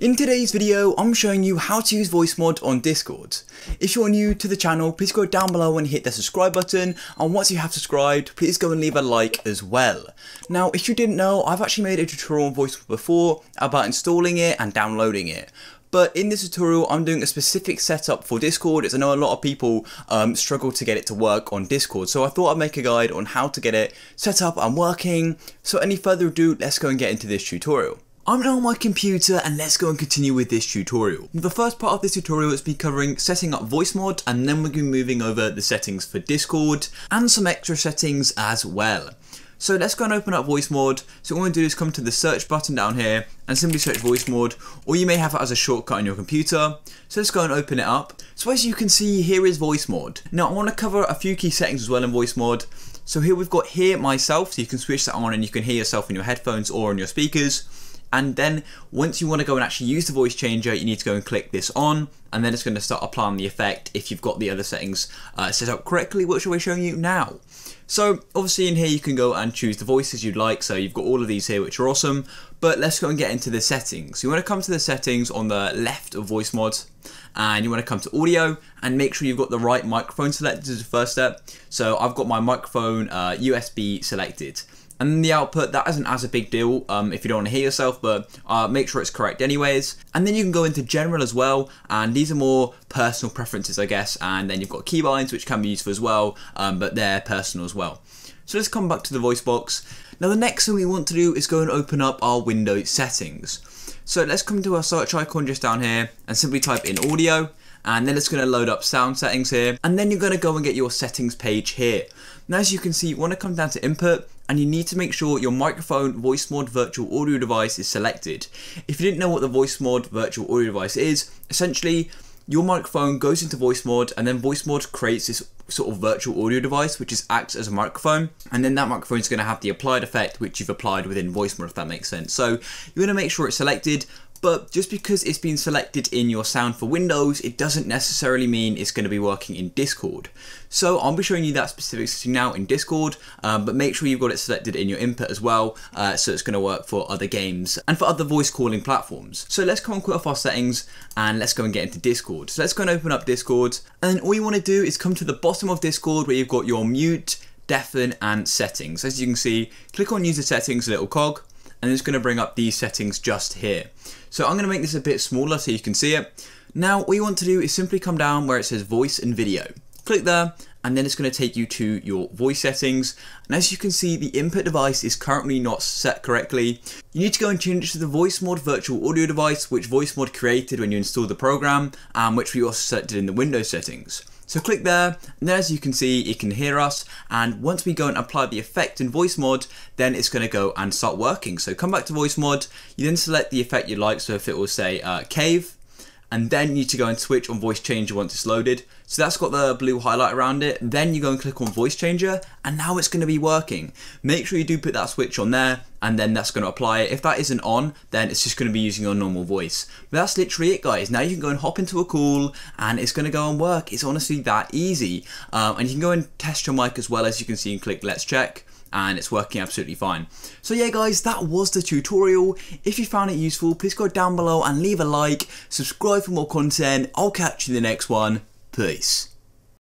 In today's video, I'm showing you how to use VoiceMod on Discord. If you're new to the channel, please go down below and hit the subscribe button, and once you have subscribed, please go and leave a like as well. Now, if you didn't know, I've actually made a tutorial on VoiceMod before about installing it and downloading it. But in this tutorial, I'm doing a specific setup for Discord, as I know a lot of people struggle to get it to work on Discord. So I thought I'd make a guide on how to get it set up and working. So any further ado, let's go and get into this tutorial. I'm now on my computer and let's go and continue with this tutorial. The first part of this tutorial is me covering setting up VoiceMod, and then we're going to be moving over the settings for Discord and some extra settings as well. So let's go and open up VoiceMod. So what I'm going to do is come to the search button down here and simply search VoiceMod, or you may have it as a shortcut on your computer. So let's go and open it up. So as you can see, here is VoiceMod. Now I want to cover a few key settings as well in VoiceMod. So here we've got Hear Myself, so you can switch that on and you can hear yourself in your headphones or on your speakers. And then once you want to go and actually use the voice changer, you need to go and click this on, and then it's going to start applying the effect if you've got the other settings set up correctly, which we're showing you now. So obviously in here you can go and choose the voices you'd like, so you've got all of these here, which are awesome, but let's go and get into the settings. So you want to come to the settings on the left of VoiceMod, and you want to come to audio and make sure you've got the right microphone selected as the first step. So I've got my microphone USB selected. And the output, that isn't as a big deal if you don't want to hear yourself, but make sure it's correct anyways. And then you can go into general as well, and these are more personal preferences, I guess. And then you've got keybinds, which can be useful as well, but they're personal as well. So let's come back to the voice box. Now the next thing we want to do is go and open up our window settings. So let's come to our search icon just down here and simply type in audio. And then it's going to load up sound settings here, and then you're going to go and get your settings page here. Now as you can see, you want to come down to input, and you need to make sure your microphone VoiceMod virtual audio device is selected. If you didn't know what the VoiceMod virtual audio device is, essentially your microphone goes into VoiceMod, and then VoiceMod creates this sort of virtual audio device which is acts as a microphone, and then that microphone is going to have the applied effect which you've applied within VoiceMod, if that makes sense. So you want to make sure it's selected. But just because it's been selected in your sound for Windows, it doesn't necessarily mean it's going to be working in Discord. So I'll be showing you that specific setting now in Discord, but make sure you've got it selected in your input as well, so it's going to work for other games and for other voice calling platforms. So let's go and quit off our settings and let's go and get into Discord. So let's go and open up Discord, and all you want to do is come to the bottom of Discord where you've got your mute, deafen and settings. As you can see, click on user settings, little cog, and it's going to bring up these settings just here. So I'm going to make this a bit smaller so you can see it. Now what you want to do is simply come down where it says voice and video. Click there, and then it's going to take you to your voice settings. And as you can see, the input device is currently not set correctly. You need to go and change it to the VoiceMod virtual audio device, which VoiceMod created when you installed the program, and which we also selected in the Windows settings. So click there, and then as you can see, it can hear us, and once we go and apply the effect in VoiceMod, then it's going to go and start working. So come back to VoiceMod, you then select the effect you like, so if it will say cave, and then you need to go and switch on voice changer once it's loaded. So that's got the blue highlight around it, then you go and click on voice changer, and now it's going to be working. Make sure you do put that switch on there, and then that's going to apply it. If that isn't on, then it's just going to be using your normal voice. But that's literally it, guys. Now you can go and hop into a call and it's going to go and work. It's honestly that easy. And you can go and test your mic as well, as you can see, and click let's check, and it's working absolutely fine. So yeah guys, that was the tutorial. If you found it useful, please go down below and leave a like, subscribe for more content. I'll catch you in the next one. Peace.